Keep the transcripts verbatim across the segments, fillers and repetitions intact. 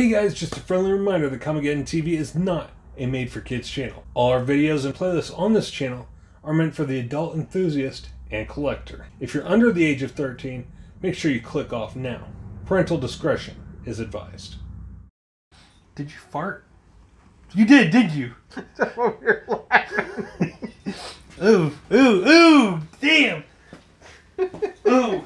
Hey guys, just a friendly reminder that Comicgeddon T V is not a made-for-kids channel. All our videos and playlists on this channel are meant for the adult enthusiast and collector. If you're under the age of thirteen, make sure you click off now. Parental discretion is advised. Did you fart? You did, didn't you? That's what we were laughing. Ooh, ooh, ooh, damn! Ooh!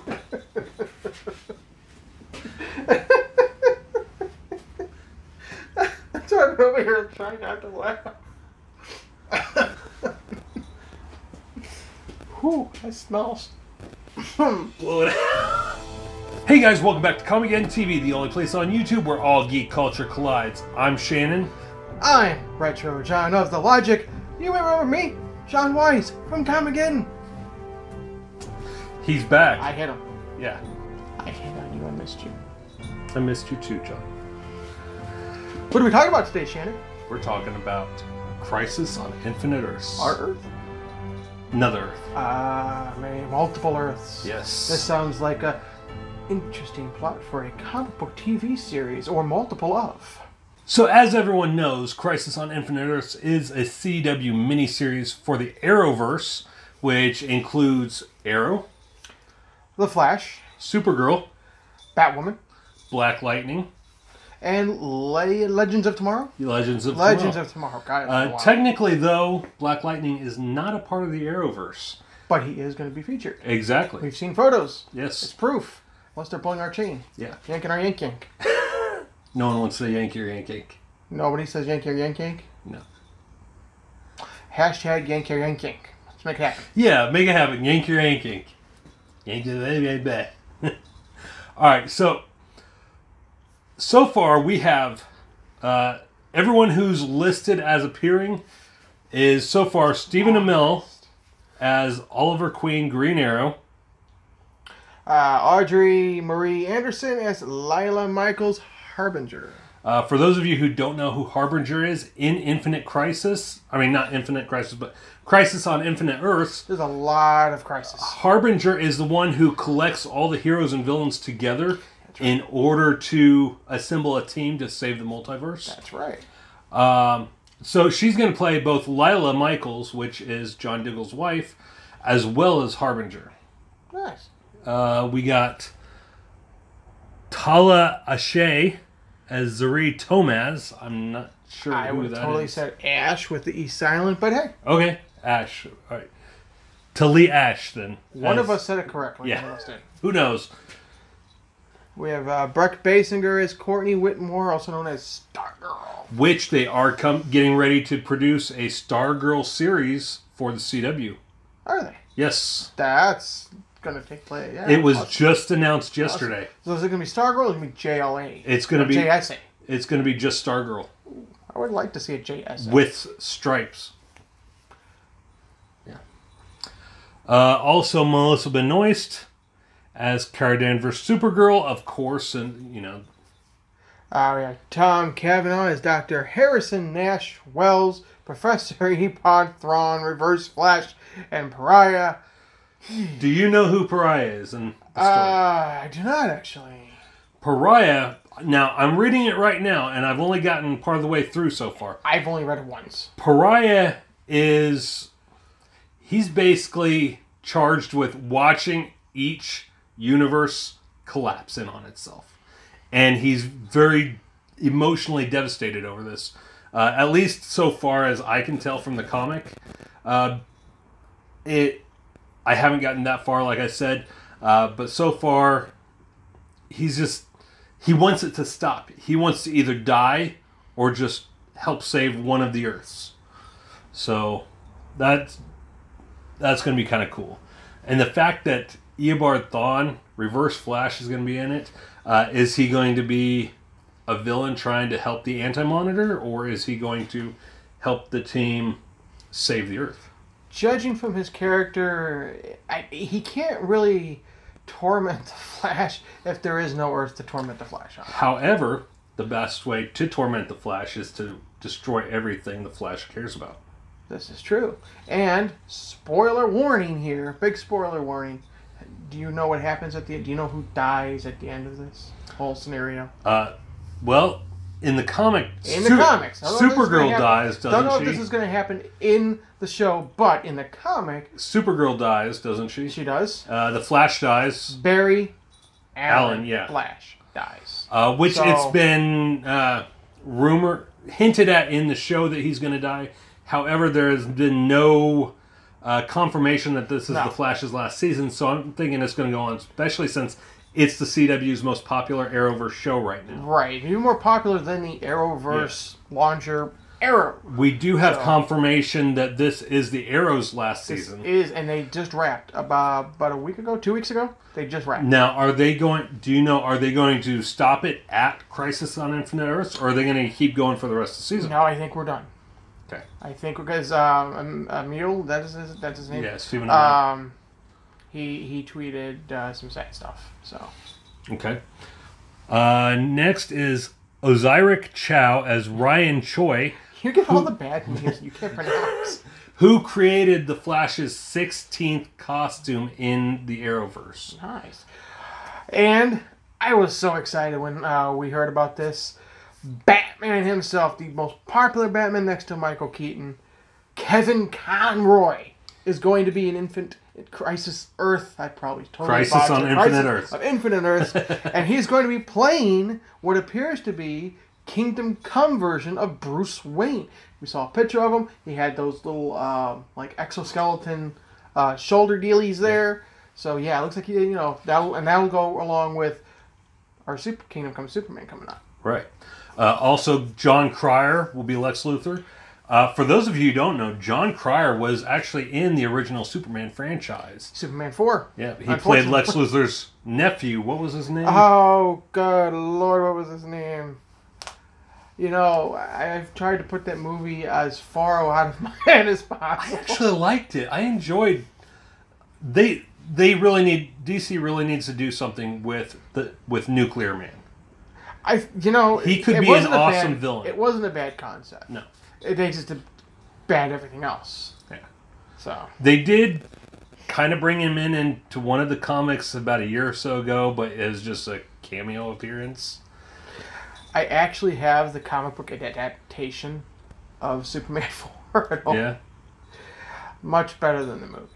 That's why I'm over here trying not to laugh. Whew, that smells. Blow it out. Hey guys, welcome back to Comicgeddon T V, the only place on YouTube where all geek culture collides. I'm Shannon. I'm Retro John of The Logic. You remember me? John Wise from Comicgeddon. He's back. I hit him. Yeah. I hit on you. I missed you. I missed you too, John. What are we talking about today, Shannon? We're talking about Crisis on Infinite Earths. Our Earth? Another Earth. Ah, uh, man, multiple Earths. Yes. This sounds like a interesting plot for a comic book T V series, or multiple of. So as everyone knows, Crisis on Infinite Earths is a C W miniseries for the Arrowverse, which includes Arrow, The Flash, Supergirl, Batwoman, Black Lightning, and Le Legends of Tomorrow? Legends of Legends Tomorrow. Legends of Tomorrow. God, uh, technically, though, Black Lightning is not a part of the Arrowverse. But he is going to be featured. Exactly. We've seen photos. Yes. It's proof. Unless they're pulling our chain. Yeah. Yanking our yank yank. No one wants to yank your yank yank. Nobody says yank your yank yank? No. Hashtag yank your yank yank. Let's make it happen. Yeah, make it happen. Yank your yank yank. Yank your yank yank. All right, so so far we have uh, everyone who's listed as appearing is so far Stephen Amell as Oliver Queen, Green Arrow. Uh, Audrey Marie Anderson as Lyla Michaels, Harbinger. Uh, for those of you who don't know who Harbinger is, in Infinite Crisis, I mean not Infinite Crisis, but Crisis on Infinite Earths. There's a lot of crisis. Harbinger is the one who collects all the heroes and villains together right. in order to assemble a team to save the multiverse. That's right. Um, so she's going to play both Lyla Michaels, which is John Diggle's wife, as well as Harbinger. Nice. Uh, we got Tala Ashe as Zari Thomas. I'm not sure I who that totally is. I would totally said Ash with the E silent, but hey. Okay, Ash. All right. Tali Ash, then. One as, of us said it correctly. Yeah. One of us did. Who knows? We have uh, Brec Bassinger as Courtney Whitmore, also known as Stargirl. Which they are com getting ready to produce a Stargirl series for the C W. Are they? Yes. That's going to take place. Yeah, it was awesome. Just announced yesterday. Awesome. So is it going to be Stargirl or is it going to be J L A? It's going to be J S A. It's going to be just Stargirl. I would like to see a J S A with stripes. Yeah. Uh, also, Melissa Benoist as Kara Danvers, Supergirl, of course, and you know. Uh, we have Tom Cavanaugh as Doctor Harrison Nash Wells, Professor Epod Thrawn, Reverse Flash, and Pariah. Do you know who Pariah is in the story? Uh, I do not, actually. Pariah, now, I'm reading it right now, and I've only gotten part of the way through so far. I've only read it once. Pariah is, he's basically charged with watching each universe collapse in on itself. And he's very emotionally devastated over this, uh, at least so far as I can tell from the comic. Uh, it... I haven't gotten that far, like I said, uh, but so far, he's just, he wants it to stop. He wants to either die or just help save one of the Earths. So that's, that's going to be kind of cool. And the fact that Eobard Thawne, Reverse Flash, is going to be in it, uh, is he going to be a villain trying to help the Anti-Monitor, or is he going to help the team save the Earth? Judging from his character, I, he can't really torment the Flash if there is no Earth to torment the Flash on. However, the best way to torment the Flash is to destroy everything the Flash cares about. This is true. And, spoiler warning here, big spoiler warning, do you know what happens at the end? Do you know who dies at the end of this whole scenario? Uh, well, In the comic, in the comics, Supergirl dies, doesn't she? Don't know if this is going to happen in the show, but in the comic, Supergirl dies, doesn't she? She does. Uh, the Flash dies. Barry Allen, Allen yeah, Flash dies. Uh, which so, it's been uh, rumor hinted at in the show that he's going to die. However, there's been no uh, confirmation that this is no. the Flash's last season. So I'm thinking it's going to go on, especially since it's the C W's most popular Arrowverse show right now. Right. Even more popular than the Arrowverse yeah. launcher Arrow. We do have so, confirmation that this is the Arrow's last this season. Is, and they just wrapped about, about a week ago, two weeks ago. They just wrapped. Now, are they going, do you know, are they going to stop it at Crisis on Infinite Earths, or are they going to keep going for the rest of the season? No, I think we're done. Okay. I think because um, Amell, that is his, that's his name. Yeah, Stephen Amell. Um, He, he tweeted uh, some sad stuff, so... Okay. Uh, next is Oziric Chow as Ryan Choi. You get who, all the bad names you can't pronounce. Who created the Flash's sixteenth costume in the Arrowverse. Nice. And I was so excited when uh, we heard about this. Batman himself, the most popular Batman next to Michael Keaton, Kevin Conroy, is going to be an infant... Crisis Earth, I probably totally Crisis on Infinite Earths. Of Infinite Earths, and he's going to be playing what appears to be Kingdom Come version of Bruce Wayne. We saw a picture of him. He had those little uh, like exoskeleton uh, shoulder dealies there. So yeah, it looks like he, you know, that and that will go along with our Super Kingdom Come Superman coming up. Right. Uh, also, Jon Cryer will be Lex Luthor. Uh, for those of you who don't know, Jon Cryer was actually in the original Superman franchise. Superman four. Yeah, he played Lex Luthor's nephew. What was his name? Oh, God, Lord, what was his name? You know, I've tried to put that movie as far out of my head as possible. I actually liked it. I enjoyed... They they really need... D C really needs to do something with the with Nuclear Man. I, you know... He could be an awesome villain. It wasn't a bad concept. No. They just banned everything else. Yeah. So they did kind of bring him in into one of the comics about a year or so ago, but as just a cameo appearance. I actually have the comic book adaptation of Superman four. Yeah. Much better than the movie.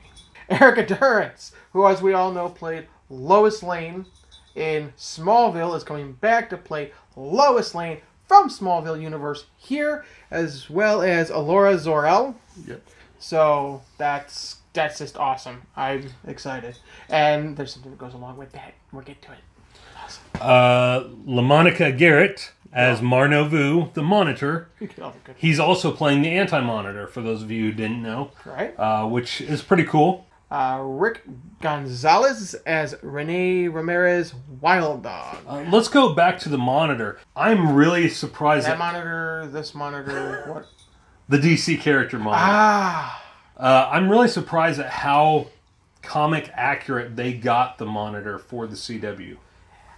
Erica Durance, who, as we all know, played Lois Lane in Smallville, is coming back to play Lois Lane from Smallville universe here, as well as Allura Zor-El. Yep. So that's that's just awesome. I'm excited, and there's something that goes along with that. We'll get to it. Awesome. Uh, LaMonica Garrett as Marno Vu, the Monitor. He's also playing the Anti-Monitor. For those of you who didn't know, right? Uh, which is pretty cool. Uh, Rick Gonzalez as Rene Ramirez Wild Dog. Uh, let's go back to the Monitor. I'm really surprised that, that Monitor, this Monitor, what? The D C character Monitor. Ah. Uh, I'm really surprised at how comic accurate they got the Monitor for the C W.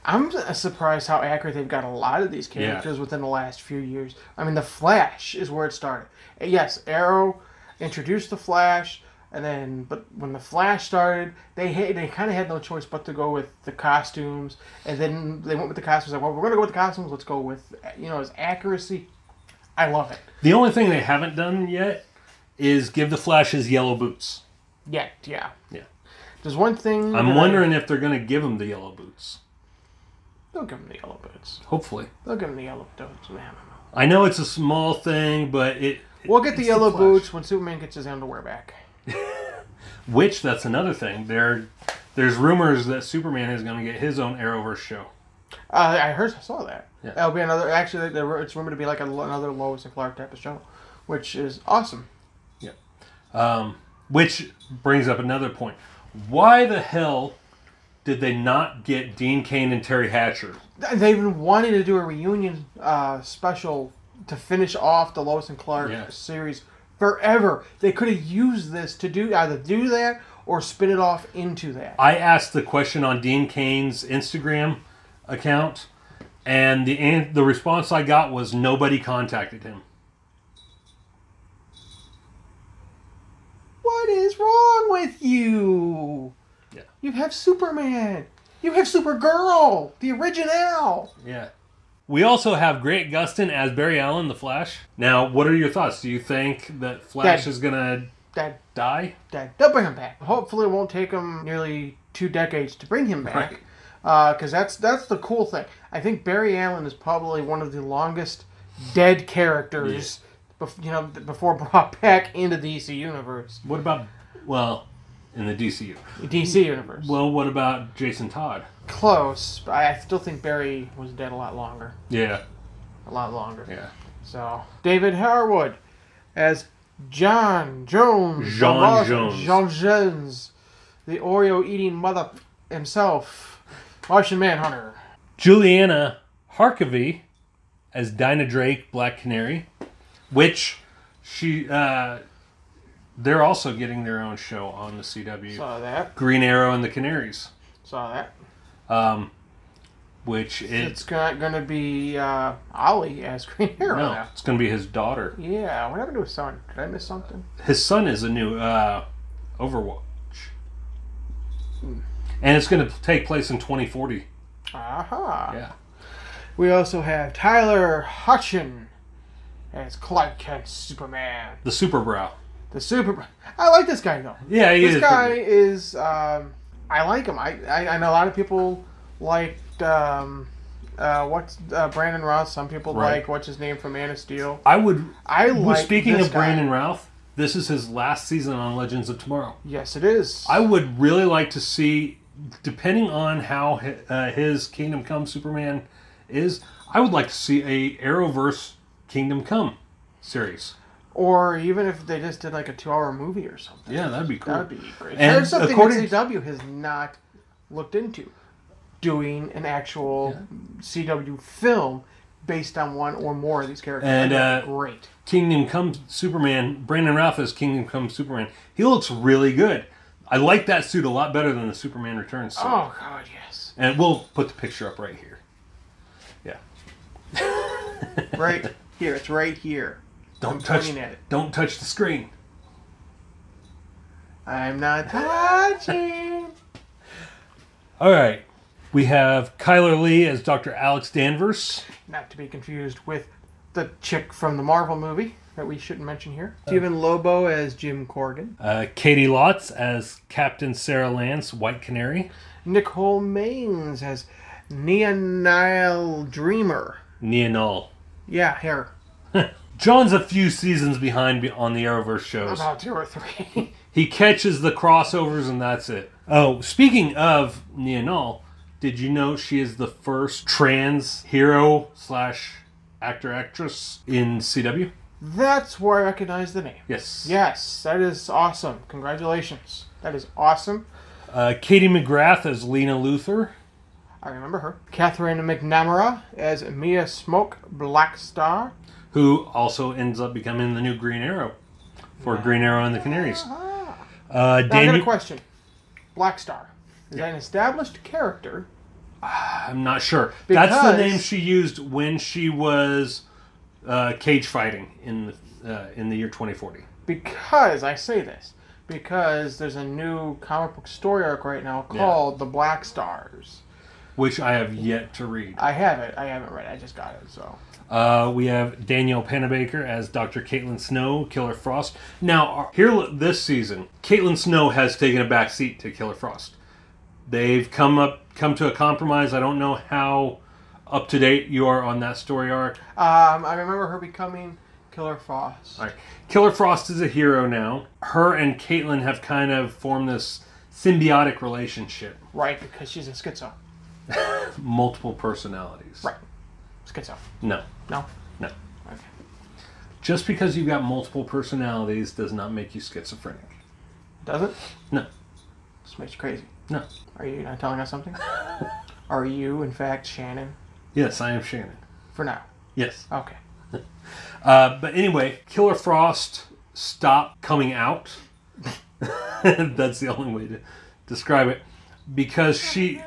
I'm surprised how accurate they've got a lot of these characters yeah. within the last few years. I mean, the Flash is where it started. Yes, Arrow introduced the Flash. And then, but when the Flash started, they had, they kind of had no choice but to go with the costumes. And then they went with the costumes. Like, well, we're going to go with the costumes. Let's go with, you know, his accuracy. I love it. The only thing they haven't done yet is give the Flash his yellow boots. Yet, yeah. Yeah. There's one thing... I'm wondering I, if they're going to give him the yellow boots. They'll give him the yellow boots. Hopefully. They'll give him the yellow boots, man. I know it's a small thing, but it... We'll get the yellow the boots when Superman gets his underwear back. Which, that's another thing. There, there's rumors that Superman is going to get his own Arrowverse show. Uh, I heard, I saw that. Yeah. That'll be another. Actually, it's rumored to be like another Lois and Clark type of show, which is awesome. Yeah. Um, which brings up another point. Why the hell did they not get Dean Cain and Terry Hatcher? They've been wanting to do a reunion uh, special to finish off the Lois and Clark yeah. series. Forever. They could have used this to do either do that or spin it off into that. I asked the question on Dean Cain's Instagram account, and the and the response I got was nobody contacted him. What is wrong with you? Yeah. You have Superman. You have Supergirl, the original. Yeah. We also have Grant Gustin as Barry Allen, the Flash. Now, what are your thoughts? Do you think that Flash Dead. is gonna Dead. die? Dead. They'll bring him back. Hopefully, it won't take him nearly two decades to bring him back. Because right. uh, that's that's the cool thing. I think Barry Allen is probably one of the longest dead characters, yeah. bef you know, before brought back into the D C universe. What about well? In the D C D C universe. Well, what about Jason Todd? Close, but I still think Barry was dead a lot longer. Yeah. A lot longer. Yeah. So, David Harwood as John Jones. John Jones. John Jones. The Oreo-eating mother himself. Martian Manhunter. Juliana Harkavy as Dinah Drake, Black Canary. Which, she... Uh, They're also getting their own show on the C W. Saw that. Green Arrow and the Canaries. Saw that. Um, which is... It's going to be uh, Ollie as Green Arrow. No, now. It's going to be his daughter. Yeah, what happened to his son? Did I miss something? His son is a new uh, Overwatch. Hmm. And it's going to take place in twenty forty. Aha. Yeah. We also have Tyler Hoechlin as Clark Kent Superman. The Superbrow. The super, I like this guy though. Yeah, he this is guy pretty. is. Um, I like him. I, I I know a lot of people liked um, uh, what's uh, Brandon Routh. Some people right. like what's his name from Man of Steel. I would. I like. Speaking this of guy. Brandon Routh, this is his last season on Legends of Tomorrow. Yes, it is. I would really like to see, depending on how his, uh, his Kingdom Come Superman is, I would like to see a Arrowverse Kingdom Come series. Or even if they just did like a two-hour movie or something. Yeah, that'd be cool. That'd be great. And there's something that C W has not looked into. Doing an actual yeah. C W film based on one or more of these characters. And uh, great. Kingdom Come Superman, Brandon Routh is Kingdom Come Superman. He looks really good. I like that suit a lot better than the Superman Returns suit. Oh, God, yes. And we'll put the picture up right here. Yeah. Right here. It's right here. Don't touch it. Don't touch the screen. I'm not touching. All right. We have Kyler Lee as Doctor Alex Danvers. Not to be confused with the chick from the Marvel movie that we shouldn't mention here. Uh, Stephen Lobo as Jim Corgan. Uh, Katie Lotz as Captain Sarah Lance, White Canary. Nicole Maines as Neonal Dreamer. Neonal. Yeah, hair. John's a few seasons behind on the Arrowverse shows. About two or three. He catches the crossovers and that's it. Oh, speaking of Neonal, did you know she is the first trans hero slash actor actress in C W? That's where I recognize the name. Yes. Yes, that is awesome. Congratulations. That is awesome. Uh, Katie McGrath as Lena Luthor. I remember her. Catherine McNamara as Mia Smoke Blackstar. Who also ends up becoming the new Green Arrow for yeah. Green Arrow and the Canaries. Uh-huh. uh, now, I got a question. Black Star. Is yeah. that an established character? Uh, I'm not sure. Because that's the name she used when she was uh, cage fighting in the, uh, in the year twenty forty. Because, I say this, because there's a new comic book story arc right now called yeah. The Black Stars. Which I have yet to read. I haven't. I haven't read it. I just got it, so... Uh, we have Danielle Panabaker as Doctor Caitlin Snow, Killer Frost. Now, here this season, Caitlin Snow has taken a back seat to Killer Frost. They've come up, come to a compromise. I don't know how up to date you are on that story arc. Um, I remember her becoming Killer Frost. All right. Killer Frost is a hero now. Her and Caitlin have kind of formed this symbiotic relationship. Right, because she's a schizo. Multiple personalities. Right. Schizo. No. No? No. Okay. Just because you've got multiple personalities does not make you schizophrenic. Does it? No. Just makes you crazy. No. Are you not telling us something? Are you, in fact, Shannon? Yes, I am Shannon. For now? Yes. Okay. uh, but anyway, Killer Frost stopped coming out. That's the only way to describe it. Because she...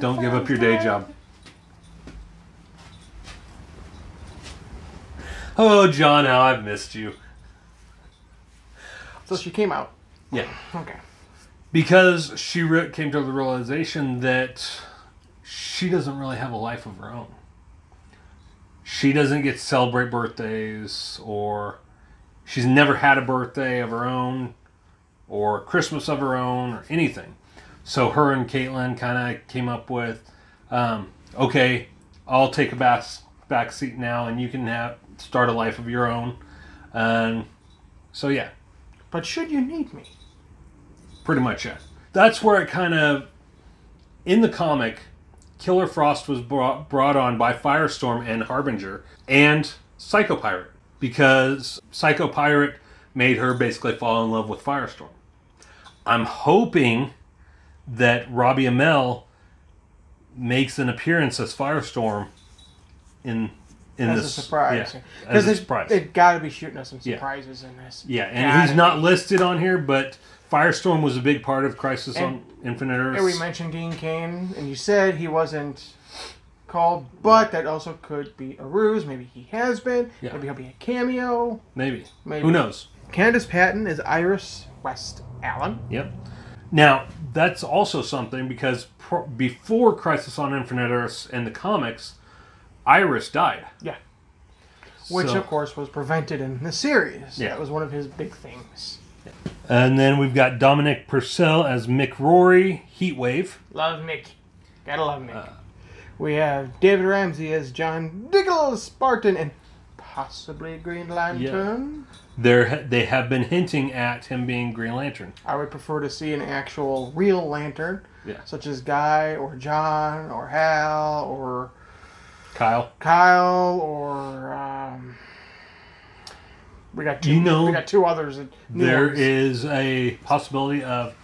Don't give up your day job. Oh, John, how I've missed you. So she came out. Yeah. Okay. Because she re came to the realization that she doesn't really have a life of her own. She doesn't get to celebrate birthdays, or she's never had a birthday of her own, or Christmas of her own, or anything. So her and Caitlin kind of came up with, um, okay, I'll take a back, back seat now, and you can have start a life of your own. Um, so yeah. But should you need me? Pretty much, yeah. That's where it kind of, in the comic, Killer Frost was brought, brought on by Firestorm and Harbinger and Psychopirate, because Psychopirate made her basically fall in love with Firestorm. I'm hoping that Robbie Amell makes an appearance as Firestorm in in as this a surprise. Because yeah, they've got to be shooting us some surprises yeah. in this. Yeah, and got he's it. not listed on here, but Firestorm was a big part of Crisis and, on Infinite Earths. And we mentioned Dean Cain, and you said he wasn't called, but that also could be a ruse. Maybe he has been. Yeah. Maybe he'll be a cameo. Maybe. Maybe. Who knows? Candace Patton is Iris West Allen. Yep. Now, that's also something, because pro before Crisis on Infinite Earths and the comics, Iris died. Yeah. Which, so, of course, was prevented in the series. Yeah. That was one of his big things. Yeah. And then we've got Dominic Purcell as Mick Rory, Heatwave. Love Mick. Gotta love Mick. Uh, we have David Ramsey as John Diggle, Spartan, and possibly Green Lantern. Yeah. There, they have been hinting at him being Green Lantern. I would prefer to see an actual real Lantern, yeah. such as Guy or John or Hal or Kyle. Kyle or um, we got two. You know, we got two others. There ones. is a possibility of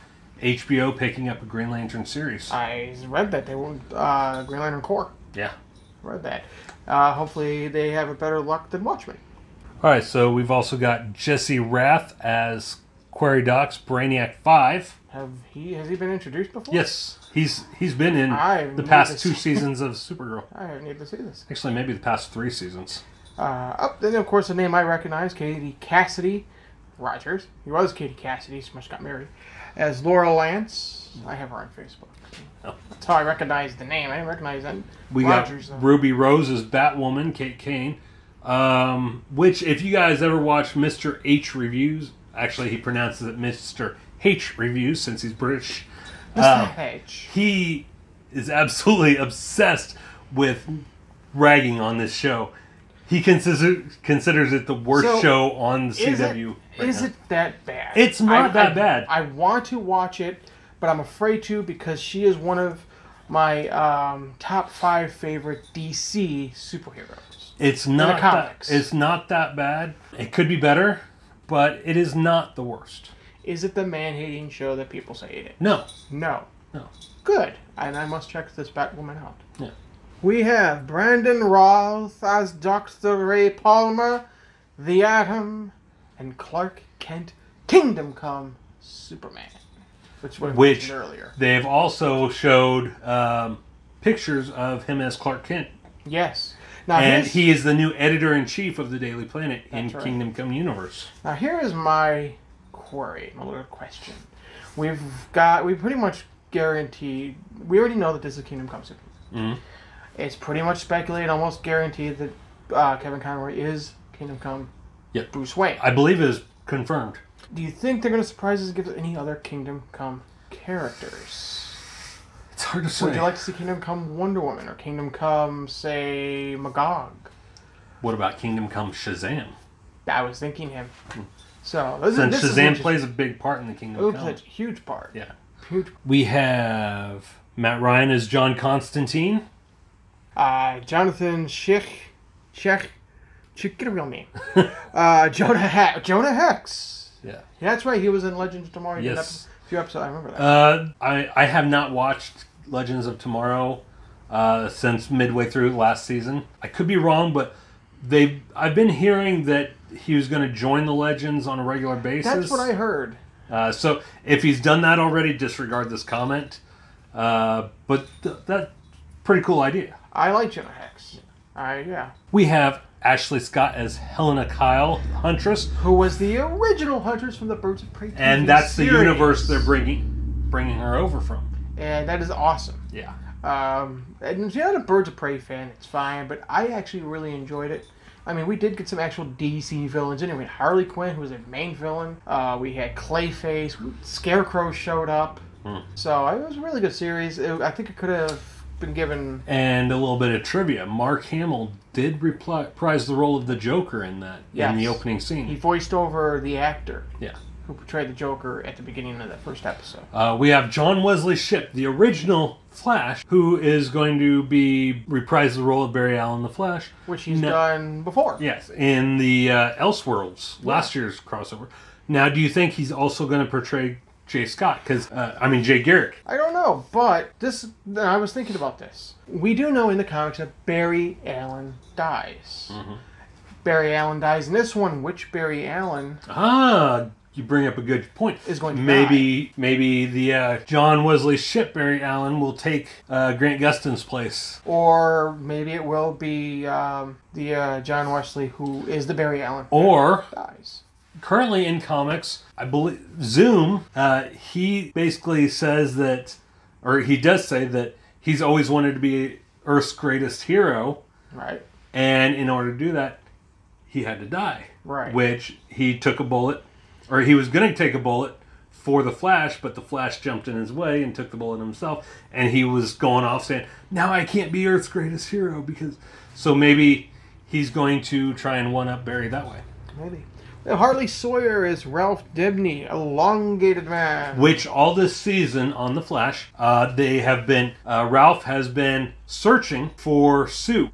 H B O picking up a Green Lantern series. I read that they want uh, Green Lantern Corps. Yeah, read that. Uh, hopefully, they have a better luck than Watchmen. All right, so we've also got Jesse Rath as Query Doc's Brainiac Five. Have he has he been introduced before? Yes, he's he's been in the past two seasons of Supergirl. I need to see this. Actually, maybe the past three seasons. Uh, oh, then of course the name I recognize, Katie Cassidy Rogers. He was Katie Cassidy. She must got married. As Laura Lance, I have her on Facebook. Oh. That's how I recognize the name. I didn't recognize that. We Rogers, got though. Ruby Rose as Batwoman, Kate Kane. Um, which, if you guys ever watch Mister H Reviews, actually he pronounces it Mister H Reviews since he's British. Mister Um, H. He is absolutely obsessed with ragging on this show. He considers considers it the worst so, show on the is C W. It, right is now. it that bad? It's not I, that I, bad. I want to watch it, but I'm afraid to, because she is one of my um, top five favorite D C superheroes. It's not that, it's not that bad. It could be better, but it is not the worst. Is it the man-hating show that people say it is? No. No. No. Good. And I must check this Batwoman out. Yeah. We have Brandon Routh as Doctor Ray Palmer, The Atom, and Clark Kent, Kingdom Come, Superman. Which we mentioned earlier. They've also showed um, pictures of him as Clark Kent. Yes. Now, and he is the new editor-in-chief of the Daily Planet in right. Kingdom Come Universe. Now, here is my query, my little question. We've got, we pretty much guaranteed, we already know that this is Kingdom Come Superman. Mm-hmm. It's pretty much speculated, almost guaranteed, that uh, Kevin Conroy is Kingdom Come yep. Bruce Wayne. I believe it is confirmed. Do you think they're going to surprise us and give us any other Kingdom Come characters? It's hard to say. Would you like to see Kingdom Come Wonder Woman, or Kingdom Come, say, Magog? What about Kingdom Come Shazam? I was thinking him. So this Since is, this Shazam is plays a big part in the Kingdom Come. It plays a huge part. Yeah. Huge. We have Matt Ryan as John Constantine. Uh, Jonathan Sheikh. Sheikh. Sheikh, get a real name. uh, Jonah, ha Jonah Hex. Yeah. yeah. That's right. He was in Legends of Tomorrow. Yes. Few episodes, I remember that. Uh, I, I have not watched Legends of Tomorrow uh, since midway through last season. I could be wrong, but they I've been hearing that he was going to join the Legends on a regular basis. That's what I heard. Uh, so if he's done that already, disregard this comment. Uh, but th that's pretty cool idea. I like Jenna Hex. I, yeah. We have Ashley Scott as Helena Kyle, Huntress, who was the original Huntress from the Birds of Prey, and that's series. the universe they're bringing, bringing her over from. And that is awesome. Yeah. Um, and if you're not a Birds of Prey fan, it's fine, but I actually really enjoyed it. I mean, we did get some actual D C villains in it. We had Harley Quinn, who was a main villain. Uh, we had Clayface. Scarecrow showed up. Hmm. So it was a really good series. It, I think it could have been given... And a little bit of trivia. Mark Hamill did reprise the role of the Joker in that, yes. in the opening scene. He voiced over the actor. Yeah. Who portrayed the Joker at the beginning of that first episode. Uh, we have John Wesley Shipp, the original Flash, who is going to be reprised the role of Barry Allen the Flash. Which he's now, done before. Yes, in the uh, Elseworlds, yeah. last year's crossover. Now, do you think he's also going to portray Jay Scott? Because, uh, I mean, Jay Garrick. I don't know, but this. I was thinking about this. We do know in the comics that Barry Allen dies. Mm-hmm. Barry Allen dies in this one. Which Barry Allen... Ah, you bring up a good point. Is going to maybe die. Maybe the uh, John Wesley Shipp Barry Allen will take uh, Grant Gustin's place, or maybe it will be um, the uh, John Wesley who is the Barry Allen or dies. Currently in comics, I believe Zoom. Uh, he basically says that, or he does say that he's always wanted to be Earth's greatest hero, right? And in order to do that, he had to die, right? Which he took a bullet. Or he was going to take a bullet for the Flash, but the Flash jumped in his way and took the bullet himself. And he was going off saying, now I can't be Earth's greatest hero because... So maybe he's going to try and one-up Barry that way. Maybe. Now, Hartley Sawyer is Ralph Dibny, elongated man. Which all this season on The Flash, uh, they have been... Uh, Ralph has been searching for Sue.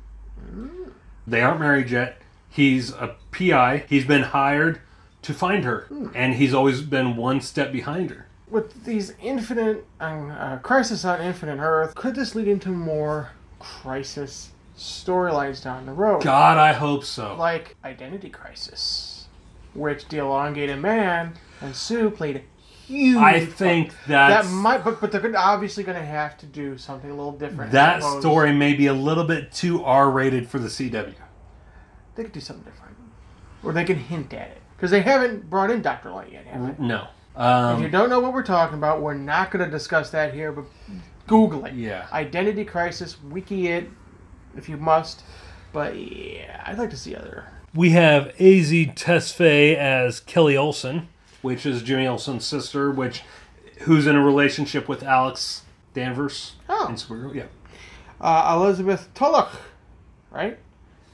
Mm. They aren't married yet. He's a P I. He's been hired... to find her, hmm. and he's always been one step behind her. With these infinite uh, Crisis on Infinite Earth, could this lead into more crisis storylines down the road? God, I hope so. Like Identity Crisis, which the elongated man and Sue played a huge. I think that's... that might, but but they're obviously going to have to do something a little different. That story may be a little bit too R-rated for the C W. They could do something different, or they can hint at it. Because they haven't brought in Doctor Light yet, have they? No. Um, if you don't know what we're talking about, we're not going to discuss that here, but Google it. Yeah. Identity Crisis, wiki it, if you must. But, yeah, I'd like to see other. We have A Z Tesfaye as Kelly Olsen, which is Jimmy Olsen's sister, which who's in a relationship with Alex Danvers. Oh. In Supergirl, yeah. Uh, Elizabeth Tulloch, right?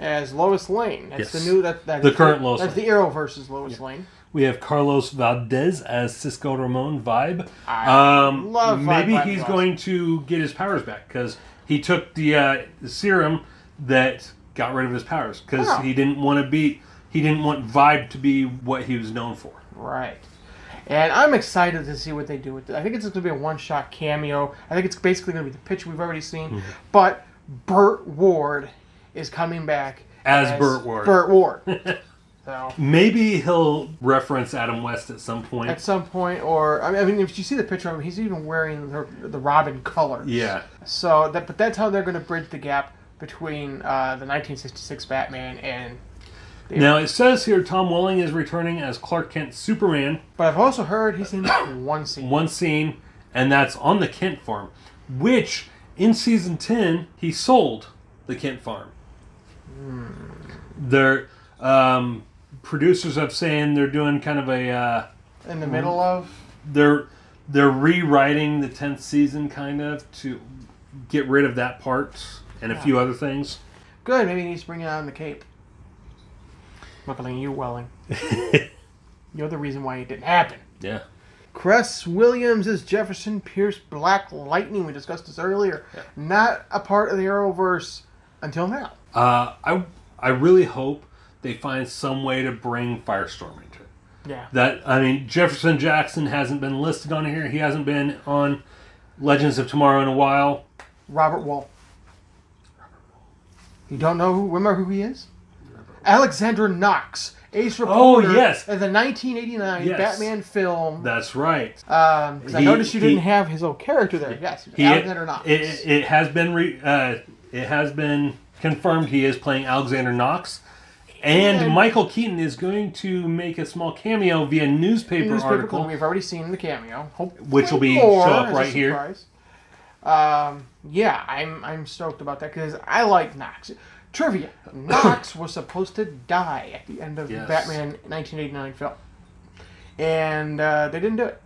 As Lois Lane. That's yes. the new that, that the current Lois Lane. That's the Arrow versus Lois yeah. Lane. We have Carlos Valdez as Cisco Ramon Vibe. I um, love maybe Vibe he's Vibe going Vibe. to get his powers back because he took the uh, serum that got rid of his powers because oh. he didn't want to be he didn't want Vibe to be what he was known for. Right. And I'm excited to see what they do with it. I think it's going to be a one-shot cameo. I think it's basically going to be the pitch we've already seen, mm-hmm. but Burt Ward is coming back as, as Burt Ward. Burt Ward. So maybe he'll reference Adam West at some point. At some point, or I mean, I mean if you see the picture of him, he's even wearing the, the Robin colors. Yeah. So that, but that's how they're going to bridge the gap between uh, the nineteen sixty-six Batman and. The now it says here Tom Welling is returning as Clark Kent Superman. But I've also heard he's in one scene. One scene, and that's on the Kent farm, which in season ten he sold the Kent farm. Their um, producers have saying they're doing kind of a uh, in the middle of they're they're rewriting the tenth season kind of to get rid of that part and yeah. a few other things. Good, maybe he needs to bring it on the cape. Luckily, you Welling, you're the reason why it didn't happen. Yeah. Cress Williams is Jefferson Pierce Black Lightning. We discussed this earlier. Yeah. Not a part of the Arrowverse until now. Uh, I I really hope they find some way to bring Firestorm into it. Yeah. That I mean, Jefferson Jackson hasn't been listed on here. He hasn't been on Legends of Tomorrow in a while. Robert Wall. Robert Wall. You don't know who? Remember who he is? Alexander Knox, ace reporter. Oh yes, in the nineteen eighty-nine yes. Batman film. That's right. Um, because I noticed you he, didn't have his old character there. He, yes, he, Alexander Knox. It, it, it has been re, uh, it has been. confirmed he is playing Alexander Knox, and, and Michael Keaton is going to make a small cameo via newspaper, newspaper article. We've already seen the cameo, hopefully, which will be show up right here. um, yeah, I'm I'm stoked about that because I like Knox. Trivia: Knox was supposed to die at the end of yes. the Batman nineteen eighty-nine film, and uh, they didn't do it.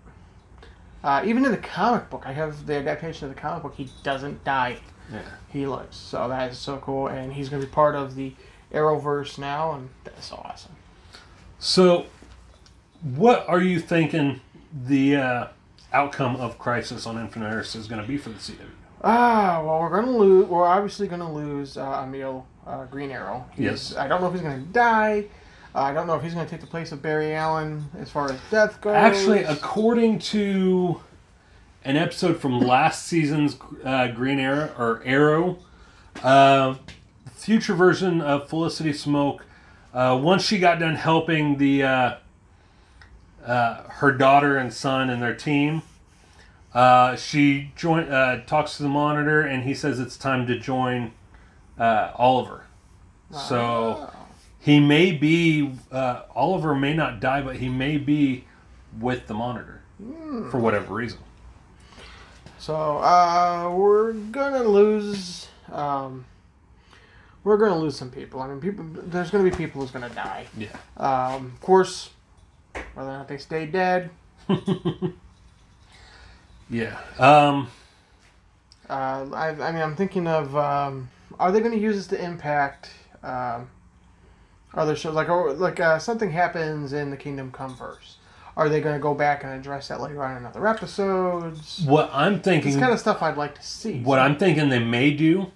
Uh, even in the comic book, I have the adaptation of the comic book. He doesn't die; yeah. he lives. So that is so cool, and he's going to be part of the Arrowverse now, and that's awesome. So, what are you thinking the uh, outcome of Crisis on Infinite Earths is going to be for the C W? Ah, well, we're going to lose. We're obviously going to lose uh, Emil uh, Green Arrow. He's, yes. I don't know if he's going to die. Uh, I don't know if he's going to take the place of Barry Allen as far as death goes. Actually, according to an episode from last season's uh, Green Arrow or Arrow, uh, future version of Felicity Smoke, uh, once she got done helping the uh, uh, her daughter and son and their team. Uh, she join, uh, talks to the Monitor, and he says it's time to join uh, Oliver. Wow. So he may be, uh, Oliver may not die, but he may be with the Monitor mm. for whatever reason. So uh, we're gonna lose. Um, we're gonna lose some people. I mean, people. There's gonna be people who's gonna die. Yeah. Um, of course, whether or not they stay dead. Yeah. Um, uh, I, I mean, I'm thinking of, um, are they going to use this to impact um, other shows? Like or, like uh, something happens in the Kingdom Come verse. Are they going to go back and address that later on in other episodes? What I'm thinking... It's kind of stuff I'd like to see. What so. I'm thinking they may do,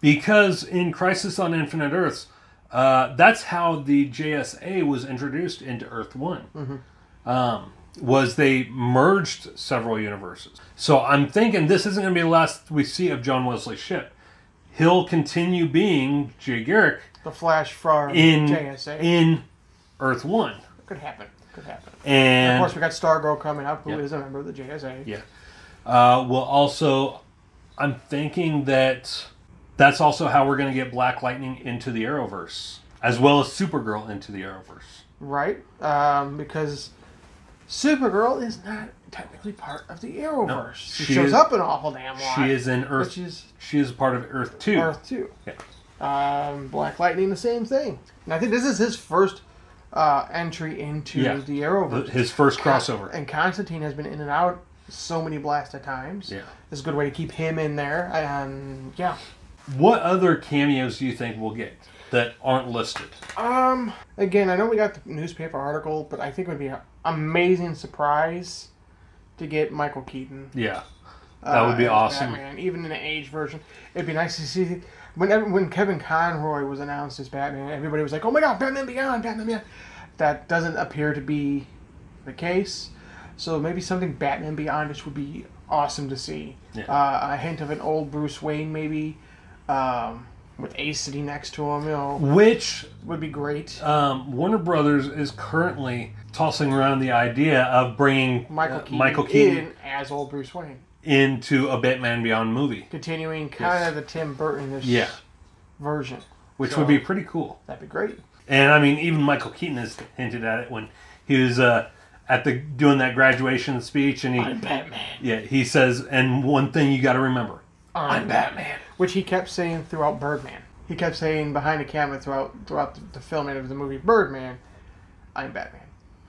because in Crisis on Infinite Earths, uh, that's how the J S A was introduced into Earth one. Mm-hmm. Um was they merged several universes. So I'm thinking this isn't going to be the last we see of John Wesley Shipp. He'll continue being Jay Garrick. The Flash from in, J S A. In Earth one. Could happen. Could happen. And, and of course, we got Stargirl coming up, who yeah. is a member of the J S A. Yeah. Uh, well, also, I'm thinking that that's also how we're going to get Black Lightning into the Arrowverse, as well as Supergirl into the Arrowverse. Right. Um, because... Supergirl is not technically part of the Arrowverse. No, she, she shows is, up an awful damn lot. She is in Earth. Is, she is part of Earth two. Earth two. Yeah. Um, Black Lightning, the same thing. And I think this is his first uh, entry into yeah. the Arrowverse. His first crossover. Con and Constantine has been in and out so many blasted times. Yeah. It's a good way to keep him in there. Um, yeah. What other cameos do you think we'll get that aren't listed? Um, again, I know we got the newspaper article, but I think it would be an amazing surprise to get Michael Keaton. Yeah, that would be uh, awesome. Batman, even in the age version, it'd be nice to see. When when Kevin Conroy was announced as Batman, everybody was like, "Oh my God, Batman Beyond, Batman Beyond." That doesn't appear to be the case. So maybe something Batman Beyond-ish would be awesome to see. Yeah. Uh, a hint of an old Bruce Wayne, maybe. Um, With Ace sitting next to him, you know, which would be great. Um, Warner Brothers is currently tossing around the idea of bringing Michael, uh, Keaton, Michael Keaton in as old Bruce Wayne into a Batman Beyond movie, continuing kind yes. of the Tim Burton-ish yeah. version, which so, would be pretty cool. That'd be great. And I mean, even Michael Keaton has hinted at it when he was uh, at the doing that graduation speech, and he I'm Batman. Yeah, he says, and one thing you got to remember. I'm, I'm Batman. Batman. Which he kept saying throughout Birdman. He kept saying behind the camera throughout throughout the, the filming of the movie Birdman, I'm Batman.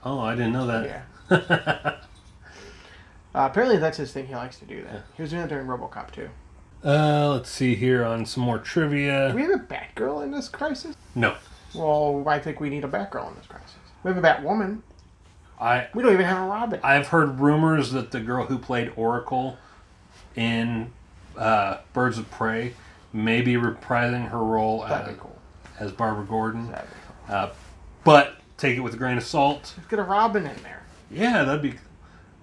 Oh, I didn't know that. Yeah. uh, apparently that's his thing. He likes to do that. Yeah. He was doing it during RoboCop too. Uh, let's see here on some more trivia. Do we have a Batgirl in this crisis? No. Well, I think we need a Batgirl in this crisis. We have a Batwoman. I. We don't even have a Robin. I've heard rumors that the girl who played Oracle in... Uh, Birds of Prey may be reprising her role as, cool. as Barbara Gordon. Cool. Uh, but take it with a grain of salt. Let's get a Robin in there. Yeah, that'd be...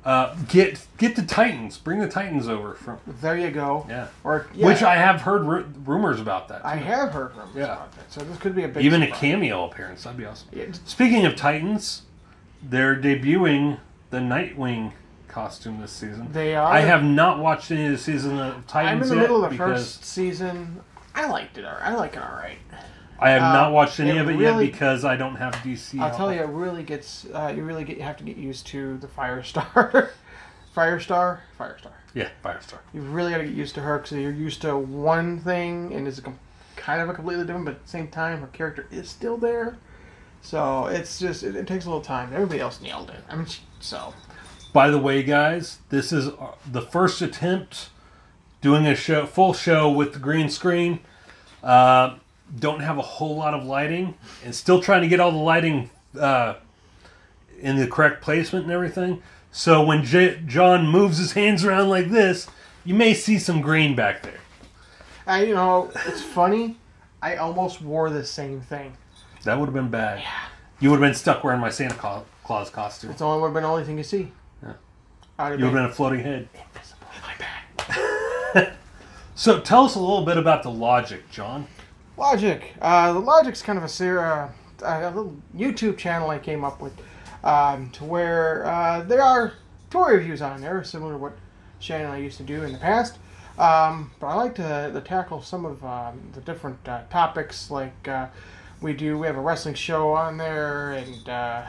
Uh, get get the Titans. Bring the Titans over. From There you go. Yeah. Or, yeah. Which I have heard ru rumors about that. Too. I have heard rumors yeah. about that. So this could be a big Even surprise. A cameo appearance. That'd be awesome. Yeah. Speaking of Titans, they're debuting the Nightwing costume this season. They are. I have not watched any of the season of Titans. I'm in the middle of the first season. I liked it. All right. I like it all right. I have um, not watched any of it really, yet because I don't have D C. I'll tell you, it really gets. Uh, you really get. You have to get used to the Firestar Firestar? Firestar. Yeah, Firestar. You really got to get used to her, because you're used to one thing, and it's a, kind of a completely different, but at the same time, her character is still there. So it's just, it, it takes a little time. Everybody else nailed it. I mean, so. By the way, guys, this is the first attempt doing a show, full show with the green screen. Uh, don't have a whole lot of lighting, and still trying to get all the lighting uh, in the correct placement and everything. So when J John moves his hands around like this, you may see some green back there. I, you know, it's funny. I almost wore the same thing. That would have been bad. Yeah. You would have been stuck wearing my Santa Claus costume. It's only would have been the only thing you see. Yeah. You would have been a floating head. Invisible like that. So tell us a little bit about the logic, John. Logic. Uh, the logic's kind of a, uh, a little YouTube channel I came up with, um, to where uh, there are toy reviews on there, similar to what Shannon and I used to do in the past. Um, but I like to, to tackle some of um, the different uh, topics, like uh, we do. We have a wrestling show on there, and uh,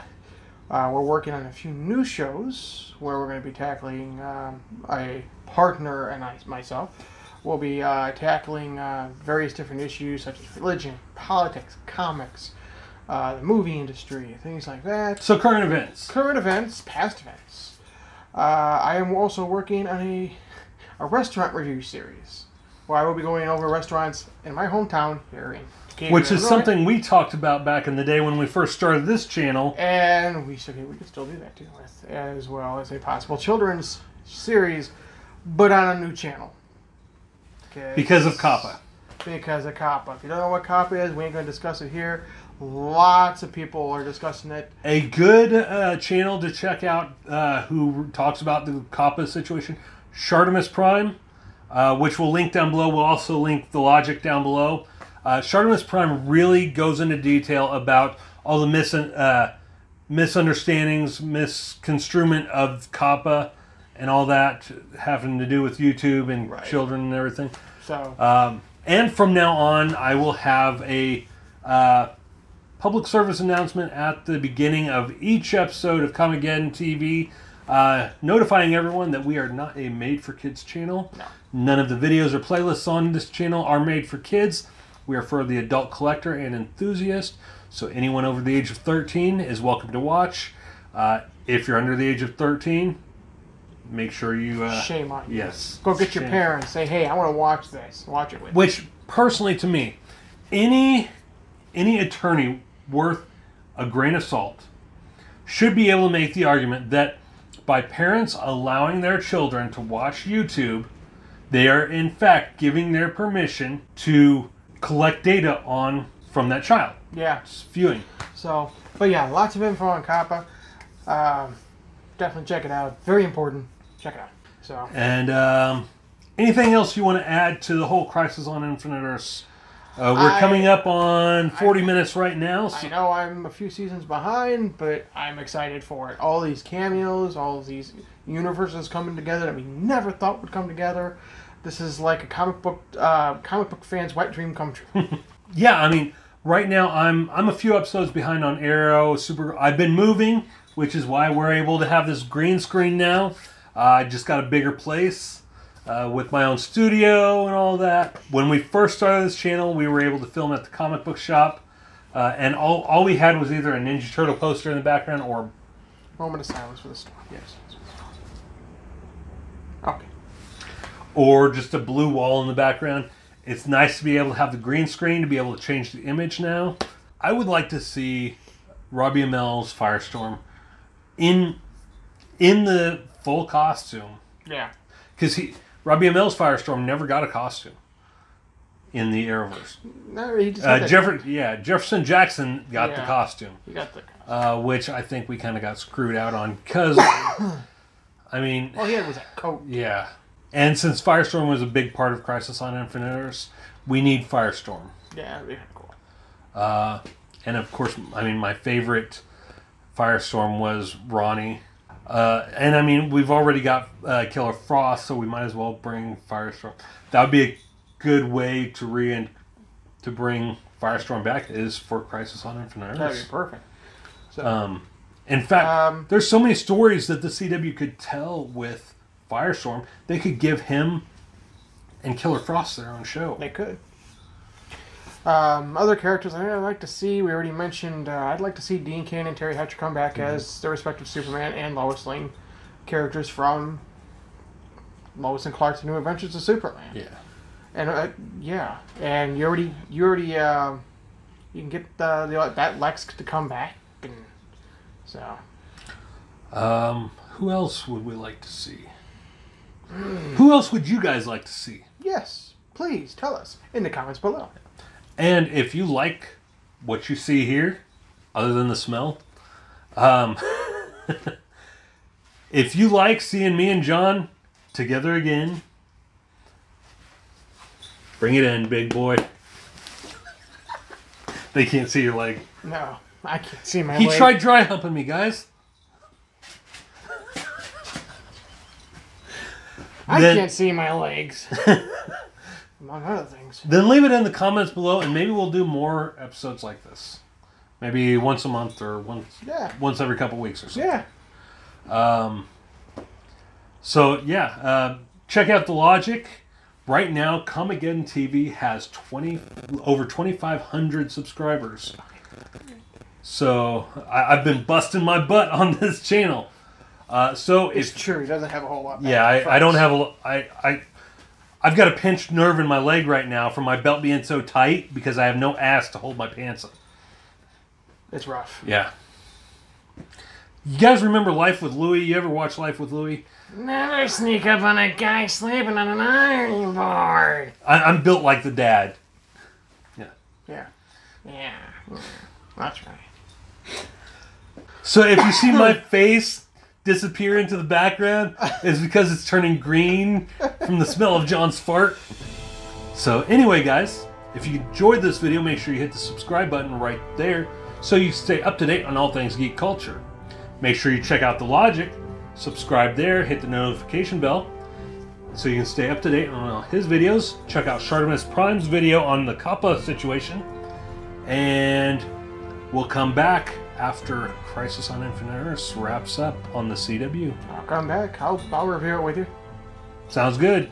uh, we're working on a few new shows where we're going to be tackling um, a partner and I myself. We'll be uh, tackling uh, various different issues such as religion, politics, comics, uh, the movie industry, things like that. So current events, current events, past events. Uh, I am also working on a. A restaurant review series, where I will be going over restaurants in my hometown here in Canada, which is something we talked about back in the day when we first started this channel. And we should, we could still do that too, as well as a possible children's series, but on a new channel. Because of COPPA. Because of COPPA. If you don't know what COPPA is, we ain't going to discuss it here. Lots of people are discussing it. A good uh, channel to check out uh, who talks about the COPPA situation. Shardamus Prime, uh, which we'll link down below. We'll also link the logic down below. Uh, Shardamus Prime really goes into detail about all the mis uh, misunderstandings, misconstruement of COPPA and all that having to do with YouTube and right. children and everything. So, um, and from now on, I will have a uh, public service announcement at the beginning of each episode of Comicgeddon T V. Uh, notifying everyone that we are not a made-for-kids channel. No. None of the videos or playlists on this channel are made for kids. We are for the adult collector and enthusiast, so anyone over the age of thirteen is welcome to watch. Uh, if you're under the age of thirteen, make sure you... Uh, Shame on you. Yes. Go get Shame. your parents. Say, hey, I want to watch this. Watch it with me. Which, personally to me, any, any attorney worth a grain of salt should be able to make the argument that by parents allowing their children to watch YouTube, they are in fact giving their permission to collect data on from that child. Yeah. It's viewing. So, but yeah, lots of info on COPPA. Um, definitely check it out. Very important. Check it out. So. And um, anything else you want to add to the whole Crisis on Infinite Earths? Uh, we're I, coming up on forty I, minutes right now. So. I know I'm a few seasons behind, but I'm excited for it. All these cameos, all these universes coming together that we never thought would come together. This is like a comic book, uh, comic book fan's wet dream come true. Yeah, I mean, right now I'm I'm a few episodes behind on Arrow, Supergirl. I've been moving, which is why we're able to have this green screen now. Uh, I just got a bigger place. Uh, with my own studio and all that. When we first started this channel, we were able to film at the comic book shop, uh, and all, all we had was either a Ninja Turtle poster in the background or... Moment of silence for the storm. Yes. Okay. Or just a blue wall in the background. It's nice to be able to have the green screen, to be able to change the image now. I would like to see Robbie Amell's Firestorm in, in the full costume. Yeah. Because he... Robbie Amell's Firestorm never got a costume in the Arrowverse. No, he just uh, Jeffer yeah, Jefferson Jackson got yeah, the costume. He got the costume. Uh, which I think we kind of got screwed out on because, I mean... All he had was that coat. Yeah. And since Firestorm was a big part of Crisis on Infinite Earths, we need Firestorm. Yeah, that'd be cool. Uh, and of course, I mean, my favorite Firestorm was Ronnie... Uh, and I mean, we've already got uh, Killer Frost, so we might as well bring Firestorm. That would be a good way to re to bring Firestorm back is for Crisis on Infinite Earths. That'd be perfect. So, um, in fact, um, there's so many stories that the C W could tell with Firestorm, they could give him and Killer Frost their own show. They could. Um, other characters I'd like to see, we already mentioned, uh, I'd like to see Dean Cain and Terry Hatcher come back mm-hmm. as their respective Superman and Lois Lane characters from Lois and Clark's New Adventures of Superman. Yeah. And uh, yeah, and you already, you already, uh, you can get the, the that Lex to come back, and so. Um, who else would we like to see? Mm. Who else would you guys like to see? Yes, please tell us in the comments below. And if you like what you see here, other than the smell, um, if you like seeing me and John together again. Bring it in, big boy. They can't see your leg. No, I can't see my he leg. He tried dry humping me, guys. I then, can't see my legs. Among other things. Then leave it in the comments below, and maybe we'll do more episodes like this. Maybe once a month or once, yeah. once every couple weeks or something. Yeah. Um, so, yeah. Uh, check out the logic. Right now, Comicgeddon T V has twenty over twenty-five hundred subscribers. So I, I've been busting my butt on this channel. Uh, so it's if, true. He doesn't have a whole lot. Yeah, I, I don't have a. I I I've got a pinched nerve in my leg right now from my belt being so tight because I have no ass to hold my pants up. It's rough. Yeah. You guys remember Life with Louie? You ever watch Life with Louie? Never sneak up on a guy sleeping on an ironing board. I, I'm built like the dad. Yeah. Yeah. Yeah. That's right. So if you see my face disappear into the background, it's because it's turning green from the smell of John's fart. So anyway, guys, if you enjoyed this video, make sure you hit the subscribe button right there so you stay up to date on all things geek culture. Make sure you check out The Logic, subscribe there, hit the notification bell so you can stay up to date on all his videos. Check out Shardamus Prime's video on the Kappa situation. And we'll come back after Crisis on Infinite Earths wraps up on the C W. I'll come back. I'll, I'll review it with you. Sounds good.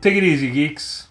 Take it easy, geeks.